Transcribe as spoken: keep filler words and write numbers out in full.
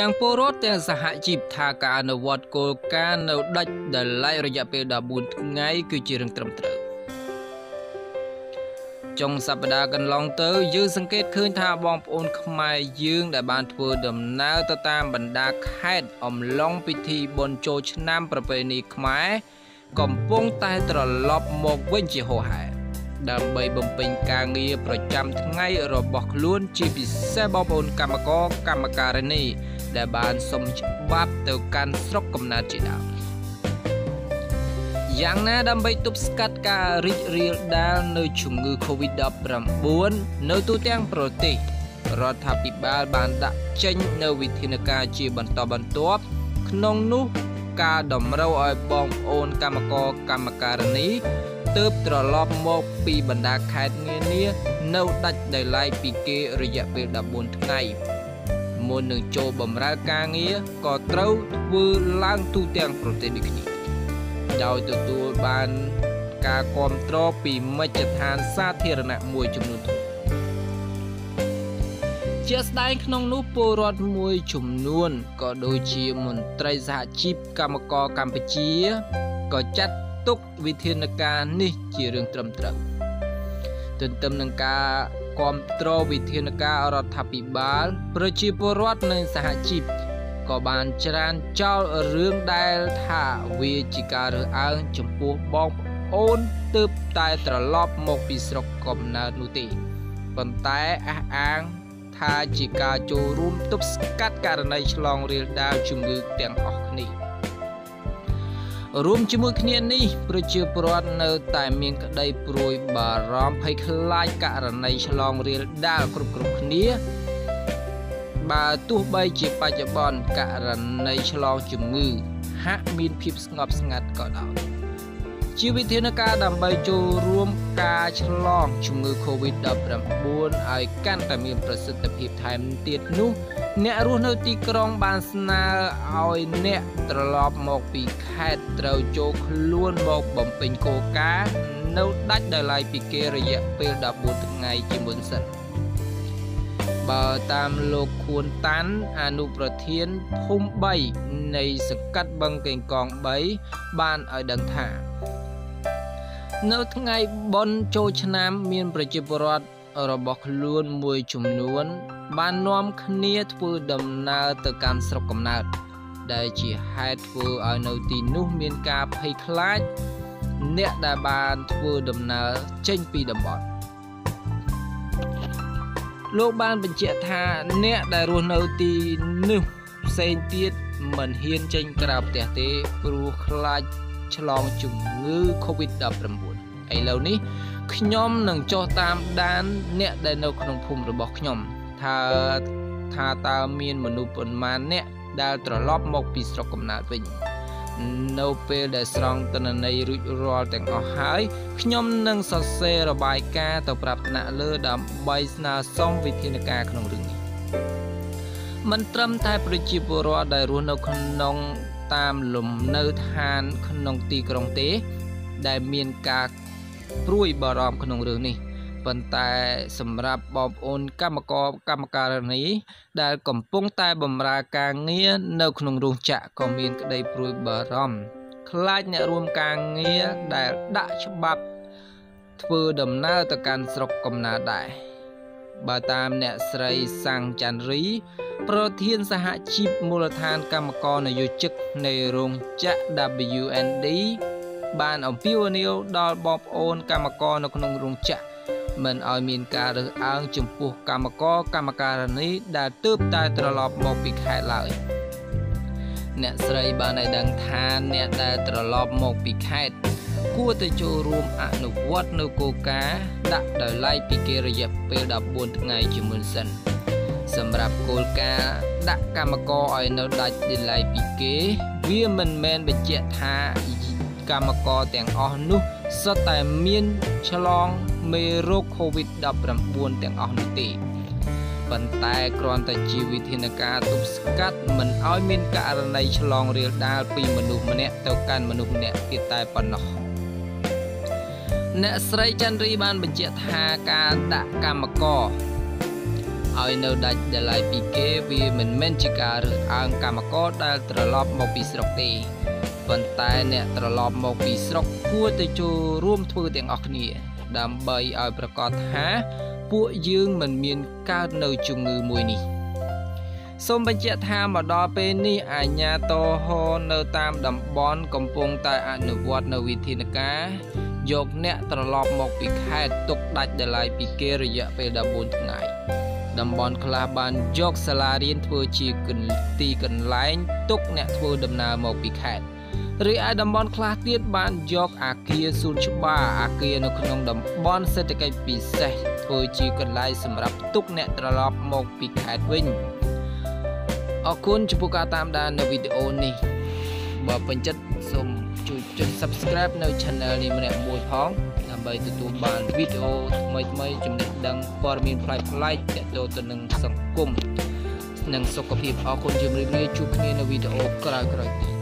ទាំងពលរដ្ឋទាំងសហជីពថាការអនុវត្តគោលការណ៍នៅដាច់ដោយឡែករយៈពេលដប់បួនថ្ងៃគឺជារឿងត្រឹមត្រូវចុងសប្តាហ៍កន្លងទៅយើងសង្កេតឃើញថាបងប្អូនខ្មែរយើងដែលបានធ្វើដំណើរទៅតាមបណ្ដាខេត្តអំឡុងពិធីបុណ្យចូលឆ្នាំប្រពៃណីខ្មែរកំពុងតែត្រឡប់មកវិញជាហោហែដើម្បីបំពេញការងារប្រចាំថ្ងៃរបស់ខ្លួនជាពិសេសបងប្អូនកម្មករកម្មការិនីដែលបានសុំច្បាប់ទៅកាន់ស្រុកកំណើតជាដើមយ៉ាងណាដើម្បីទប់ស្កាត់ការរីករាលដាលនៃជំងឺ កូវីដដប់ប្រាំបួន នៅទូទាំងប្រទេសរដ្ឋាភិបាលបានដាក់ចេញនូវវិធានការជាបន្តបន្ទាប់ក្នុងនោះការតម្រូវឲ្យបងប្អូនកម្មករកម្មការិនីទើបត្រឡប់មកពីបណ្ដាខេត្តនានានៅដាច់ដោយឡែកពីគេរយៈពេលដប់បួនថ្ងៃមុននឹងចូលបម្រើការងារក៏ត្រូវធ្វើឡើងទូទាំងប្រទេសដូចគ្នាដោយទទួលបានការគ្រប់គ្រងពីមជ្ឈដ្ឋានសាធារណៈមួយចំនួនជាស្ដែងក្នុងនោះពលរដ្ឋមួយចំនួនក៏ដូចជាមន្ត្រីសហជីពកម្មករកម្ពុជាក៏ចាត់ទុកវិធានការនេះជារឿងត្រឹមត្រូវទន្ទឹមនឹងការគ្រប់គ្រងវិធានការរដ្ឋាភិបាលប្រជាពលរដ្ឋនិងសហជីពក៏បានច្រានចោលរឿងដែលថាវាជាការរើសអើងចំពោះបងប្អូនទើបតែត្រឡប់មកពីស្រុកកំណើតនោះទេប៉ុន្តែអះអាងថាជាការចូលរួមទប់ស្កាត់ករណីឆ្លងរាលដាលជំងឺទាំងអស់នេះរួមជាមួយគ្នានេះប្រជាពលរដ្ឋនៅតែមានក្តីព្រួយបារម្ភភ័យខ្លាចករណីឆ្លងរាលដាលគ្រប់គ្រប់គ្នាបើទោះបីជាបច្ចុប្បន្នករណីឆ្លងជំងឺហាក់មានភាពស្ងប់ស្ងាត់ក៏ដោយជាវិធានការដើម្បីចូលរួមការឆ្លងជំងឺ កូវីដដប់ប្រាំបួន ឲ្យកាន់តែមានប្រសិទ្ធភាពថែមទៀតនោះអ្នករស់នៅទីក្រុងបានស្នើឲ្យអ្នកត្រឡប់មកពីខេត្តត្រូវចូលខ្លួនមកបំពេញគោលការណ៍នៅដាច់ដោយឡែកពីគេរយៈពេលដប់បួនថ្ងៃជាមុនសិនបើតាមលោកខួនតាន់អនុប្រធានភូមិបីនៃសង្កាត់បឹងកេងកងបីបានឲ្យដឹងថានៅថ្ងៃបុណ្យចូលឆ្នាំមានប្រជាពលរដ្ឋរបស់ខ្លួនមួយចំនួនបាននាំគ្នាធ្វើដំណើរទៅកាន់ស្រុកកំណើតដែលជាហេតុធ្វើឲ្យនៅទីនោះមានការភ័យខ្លាចអ្នកដែលបានធ្វើដំណើរចេញពីតំបន់លោកបានបញ្ជាក់ថាអ្នកដែលរស់នៅទីនោះផ្សេងទៀតមិនហ៊ានចេញក្រៅផ្ទះទេព្រោះខ្លាចឆ្លងជំងឺ កូវីដដប់ប្រាំបួន ឥឡូវនេះខ្ញុំនឹងចុះតាមដានអ្នកដែលនៅក្នុងភូមិរបស់ខ្ញុំថាថាតើមានមនុស្សប៉ុន្មានអ្នកដែលត្រឡប់មកពីស្រុកកំណើតវិញនៅពេលដែលស្រង់ទិន្នន័យរួចរាល់ទាំងអស់ហើយខ្ញុំនឹងសរសេររបាយការណ៍ទៅប្រាប់ថ្នាក់លើដើម្បីស្នើសុំវិធានការក្នុងរឿងនេះមិនត្រឹមតែប្រជាពលរដ្ឋដែលរស់នៅក្នុងតាមលំនៅឋានក្នុងទីក្រុងទេដែលមានការព្រួយបារម្ភក្នុងរឿងនេះប៉ុន្តែសម្រាប់បងប្អូនកម្មករកម្មការិនីដែលកំពុងតែបម្រើការងារនៅក្នុងរោងចក្រក៏មានក្តីព្រួយបារម្ភខ្លាចអ្នករួមការងារដែលដាក់ច្បាប់ធ្វើដំណើរទៅកាន់ស្រុកកំណើតដែរបើតាមអ្នកស្រីសាំងច័ន្ទរីប្រធានសហជីពមូលដ្ឋានកម្មករនយោជិកនៃរោងចក្រ ដបលិវ អិន ឌី បានអំពាវនាវដល់បងប្អូនកម្មករនៅក្នុងរោងចក្រមិនឲ្យមានការរើសអើងចំពោះកម្មករកម្មការិនីដែលទើបតែត្រឡប់មកពីខេត្តឡើយអ្នកស្រីបានឲ្យដឹងថាអ្នកដែលត្រឡប់មកពីខេត្តគួរតែចូលរួមអនុវត្តនៅគោលការណ៍ដាក់ដោយឡែកពីគេរយៈពេលដប់បួនថ្ងៃជាមុនសិនសម្រាប់គោលការណ៍ដាក់កម្មករឲ្យនៅដាច់ដោយឡែកពីគេវាមិនមែនបញ្ជាក់ថាកម្មករទាំងអស់នោះសុទ្ធតែមានឆ្លងមេរោគ កូវីដដប់ប្រាំបួន ទាំងអស់នោះទេប៉ុន្តែគ្រាន់តែជាវិធានការទប់ស្កាត់មិនឲ្យមានករណីឆ្លងរាលដាលពីមនុស្សម្នាក់ទៅកាន់មនុស្សម្នាក់ទៀតតែប៉ុណ្ណោះអ្នកស្រីចន្ទរីបានបញ្ជាក់ថាការដាក់កម្មករ ឲ្យ នៅ ដាច់ ដលៃ ពី គេ វា មិន មែន ជា ការ រើស អើង កម្មករ ដែល ត្រឡប់ មក ពី ស្រុក ទេ ប៉ុន្តែ អ្នក ត្រឡប់ មក ពី ស្រុក គួរ តែ ចូល រួម ធ្វើ ទាំង អស់ គ្នា ដើម្បី ឲ្យ ប្រកាស ថា ពួក យើង មិន មាន កើត នៅ ជំងឺ មួយ នេះ សូម បញ្ជាក់ ថា មក ដល់ ពេល នេះ អាជ្ញា តហ នៅ តាម តំបន់ កំពុង តែ អនុវត្ត នៅ វិធានការ យក អ្នក ត្រឡប់ មក ពី ខេត្ត ទុក ដាច់ ដលៃ ពី គេ រយៈ ពេល ដបួន ថ្ងៃ តំបន់ ខ្លះ បាន យក សាលារៀន ធ្វើ ជា ទី កន្លែង ទុក អ្នក ធ្វើ ដំណើរ មក ពី ខេត្ត ឬ ឯ តំបន់ ខ្លះ ទៀត បាន យក អាគារ សួន ច្បារ អាគារ នៅ ក្នុង តំបន់ សេដ្ឋកិច្ច ពិសេស ធ្វើ ជា កន្លែង សម្រាប់ ទុក អ្នក ត្រឡប់ មក ពី ខេត្ត វិញ អរគុណ ចំពោះ ការ តាមដាន នៅ វីដេអូ នេះ បើ ពេញចិត្ត សូម ជួយចុច Subscribe នៅ Channel នេះ ម្នាក់ មួយ ផង ដើម្បី ទទួល បាន វីដេអូ ថ្មី ថ្មី ចំណេះ ដឹង ព័ត៌មាន ផ្លែផ្លែ ទាក់ទង ទៅ នឹង សង្គម និង សុខភាព អរគុណ ជម្រាបលា ជួបគ្នា នៅ វីដេអូ ក្រោយៗ